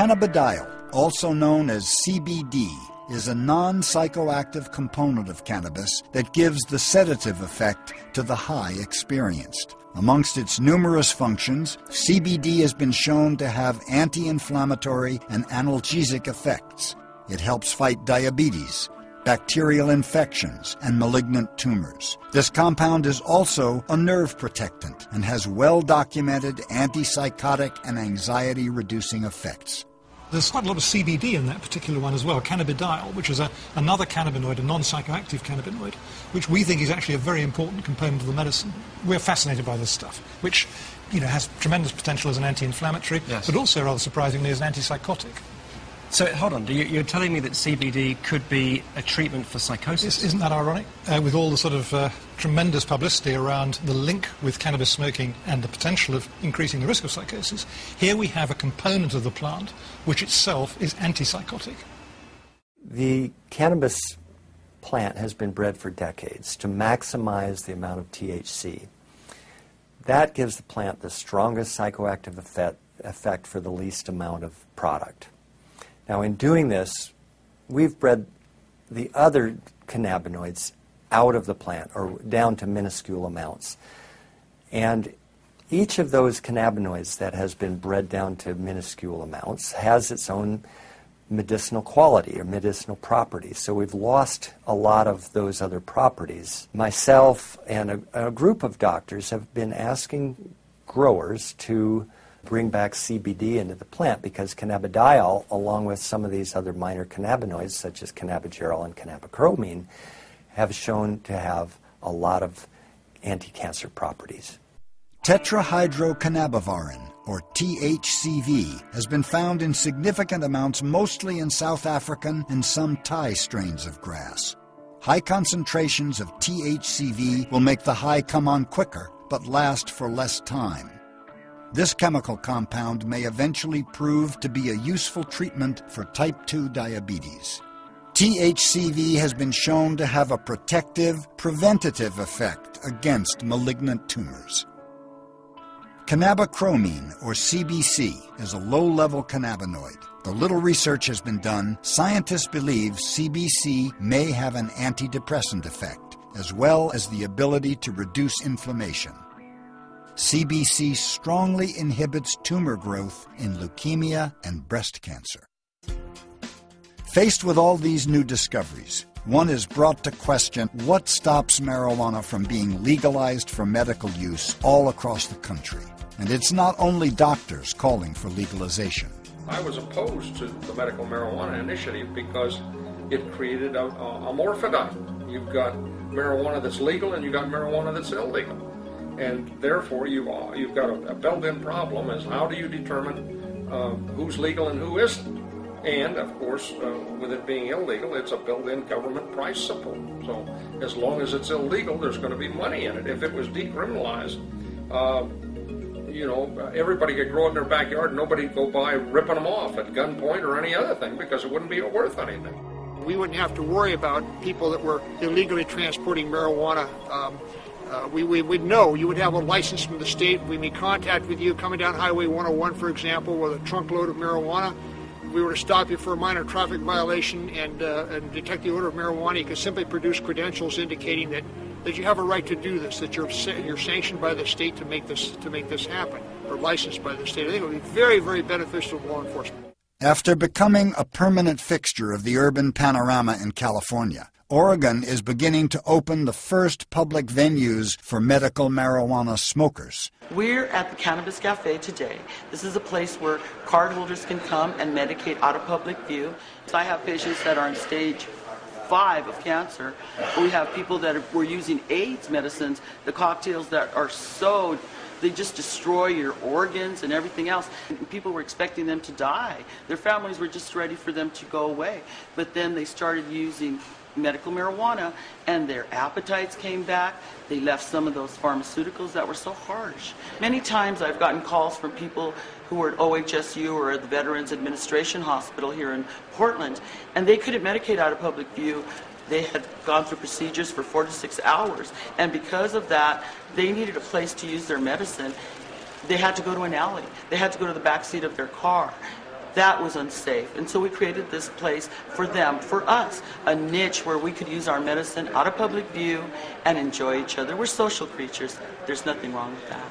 Cannabidiol, also known as CBD, is a non-psychoactive component of cannabis that gives the sedative effect to the high experienced. Amongst its numerous functions, CBD has been shown to have anti-inflammatory and analgesic effects. It helps fight diabetes, bacterial infections, and malignant tumors. This compound is also a nerve protectant and has well-documented antipsychotic and anxiety-reducing effects. There's quite a lot of CBD in that particular one as well, cannabidiol, which is another cannabinoid, a non-psychoactive cannabinoid, which we think is actually a very important component of the medicine. We're fascinated by this stuff, which, you know, has tremendous potential as an anti-inflammatory, yes, but also, rather surprisingly, as an antipsychotic. So, hold on, you're telling me that CBD could be a treatment for psychosis? Isn't that ironic? With all the sort of tremendous publicity around the link with cannabis smoking and the potential of increasing the risk of psychosis, here we have a component of the plant which itself is antipsychotic. The cannabis plant has been bred for decades to maximize the amount of THC. That gives the plant the strongest psychoactive effect for the least amount of product. Now, in doing this, we've bred the other cannabinoids out of the plant, or down to minuscule amounts. And each of those cannabinoids that has been bred down to minuscule amounts has its own medicinal quality or medicinal properties. So we've lost a lot of those other properties. Myself and a group of doctors have been asking growers to bring back CBD into the plant, because cannabidiol, along with some of these other minor cannabinoids such as cannabigerol and cannabichromine, have shown to have a lot of anti-cancer properties. Tetrahydrocannabivarin, or THCV, has been found in significant amounts mostly in South African and some Thai strains of grass. High concentrations of THCV will make the high come on quicker but last for less time. This chemical compound may eventually prove to be a useful treatment for type 2 diabetes. THCV has been shown to have a protective, preventative effect against malignant tumors. Cannabichromine, or CBC, is a low-level cannabinoid. Though little research has been done, scientists believe CBC may have an antidepressant effect, as well as the ability to reduce inflammation. CBC strongly inhibits tumor growth in leukemia and breast cancer. Faced with all these new discoveries, one is brought to question what stops marijuana from being legalized for medical use all across the country. And it's not only doctors calling for legalization. I was opposed to the medical marijuana initiative because it created a morphodine. You've got marijuana that's legal and you've got marijuana that's illegal. And therefore, you've got a built-in problem is how do you determine who's legal and who isn't? And, of course, with it being illegal, it's a built-in government price support. So as long as it's illegal, there's going to be money in it. If it was decriminalized, you know, everybody could grow it in their backyard and nobody would go by ripping them off at gunpoint or any other thing because it wouldn't be worth anything. We wouldn't have to worry about people that were illegally transporting marijuana. We would know. You would have a license from the state. We'd be in contact with you coming down Highway 101, for example, with a trunk load of marijuana. If we were to stop you for a minor traffic violation and detect the odor of marijuana, you could simply produce credentials indicating that you have a right to do this, that you're sanctioned by the state to make this happen, or licensed by the state. I think it would be very, very beneficial to law enforcement. After becoming a permanent fixture of the urban panorama in California, Oregon is beginning to open the first public venues for medical marijuana smokers. We're at the Cannabis Cafe today. This is a place where cardholders can come and medicate out of public view. So I have patients that are in stage 5 of cancer. We have people that were using AIDS medicines, the cocktails that are so, they just destroy your organs and everything else. People were expecting them to die. Their families were just ready for them to go away. But then they started using medical marijuana and their appetites came back. They left some of those pharmaceuticals that were so harsh. Many times I've gotten calls from people who are at OHSU or at the Veterans Administration Hospital here in Portland, and they couldn't medicate out of public view. They had gone through procedures for 4 to 6 hours, and because of that, they needed a place to use their medicine. They had to go to an alley. They had to go to the back seat of their car. That was unsafe. And so we created this place for them, for us, a niche where we could use our medicine out of public view and enjoy each other. We're social creatures. There's nothing wrong with that.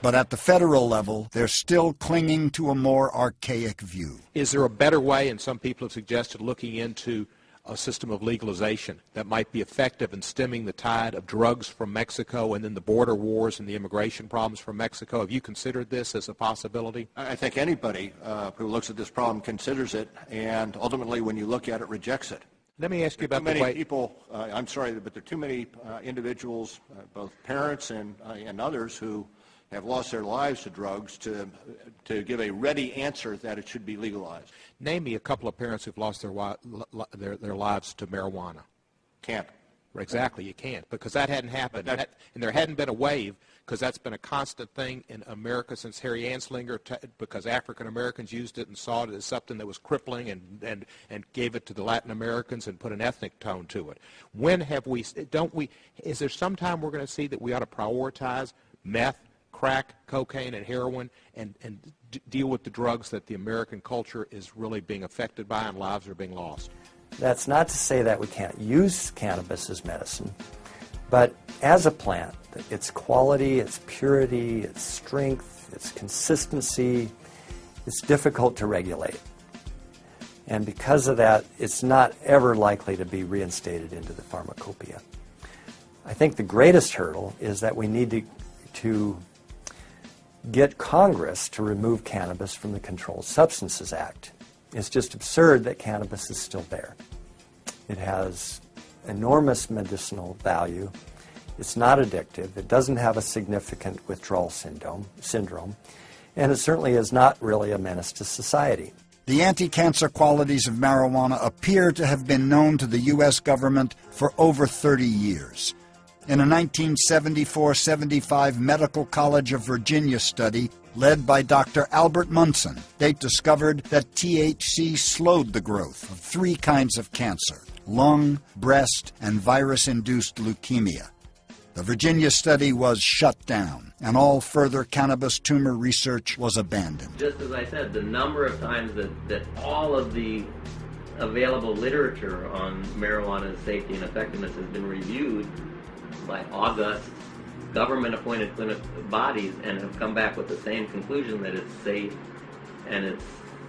But at the federal level, they're still clinging to a more archaic view. Is there a better way, and some people have suggested looking into a system of legalization that might be effective in stemming the tide of drugs from Mexico and then the border wars and the immigration problems from Mexico? Have you considered this as a possibility? I think anybody who looks at this problem considers it, and ultimately when you look at it, rejects it. Let me ask you about the way people, I'm sorry, but there are too many individuals, both parents and others, who have lost their lives to drugs to give a ready answer that it should be legalized. Name me a couple of parents who've lost their lives to marijuana. Can't. Exactly, you can't, because that hadn't happened. And there hadn't been a wave, because that's been a constant thing in America since Harry Anslinger, because African Americans used it and saw it as something that was crippling and gave it to the Latin Americans and put an ethnic tone to it. When have we, don't we, is there some time we're going to see that we ought to prioritize meth, crack, cocaine, and heroin, and deal with the drugs that the American culture is really being affected by and lives are being lost? That's not to say that we can't use cannabis as medicine, but as a plant, its quality, its purity, its strength, its consistency, it's difficult to regulate. And because of that, it's not ever likely to be reinstated into the pharmacopoeia. I think the greatest hurdle is that we need to get Congress to remove cannabis from the Controlled Substances Act. It's just absurd that cannabis is still there. It has enormous medicinal value. It's not addictive. It doesn't have a significant withdrawal syndrome. And it certainly is not really a menace to society. The anti-cancer qualities of marijuana appear to have been known to the U.S. government for over 30 years. In a 1974-75 Medical College of Virginia study led by Dr. Albert Munson, they discovered that THC slowed the growth of three kinds of cancer: lung, breast, and virus-induced leukemia. The Virginia study was shut down, and all further cannabis tumor research was abandoned. Just as I said, the number of times that all of the available literature on marijuana's safety and effectiveness has been reviewed by august government-appointed clinical bodies and have come back with the same conclusion, that it's safe and it's,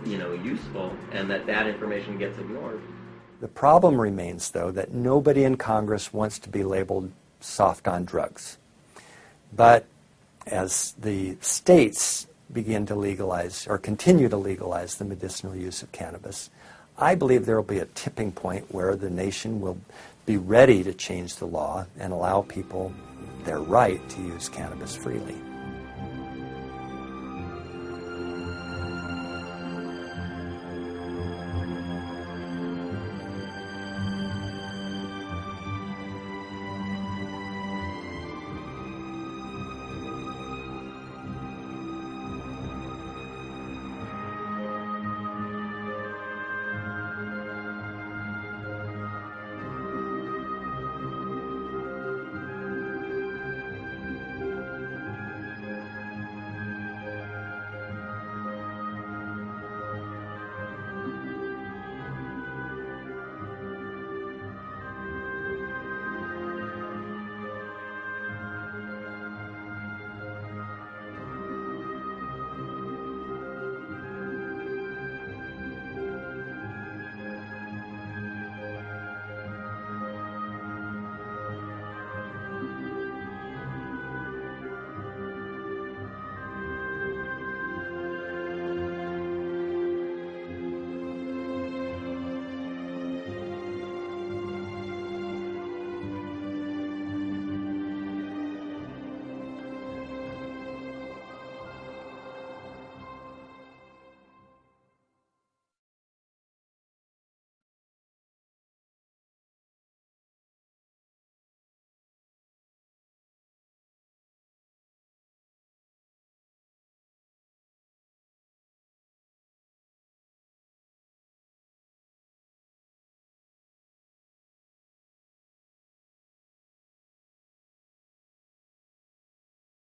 you know, useful, and that information gets ignored. The problem remains, though, that nobody in Congress wants to be labeled soft on drugs. But as the states begin to legalize or continue to legalize the medicinal use of cannabis, I believe there will be a tipping point where the nation will be ready to change the law and allow people their right to use cannabis freely.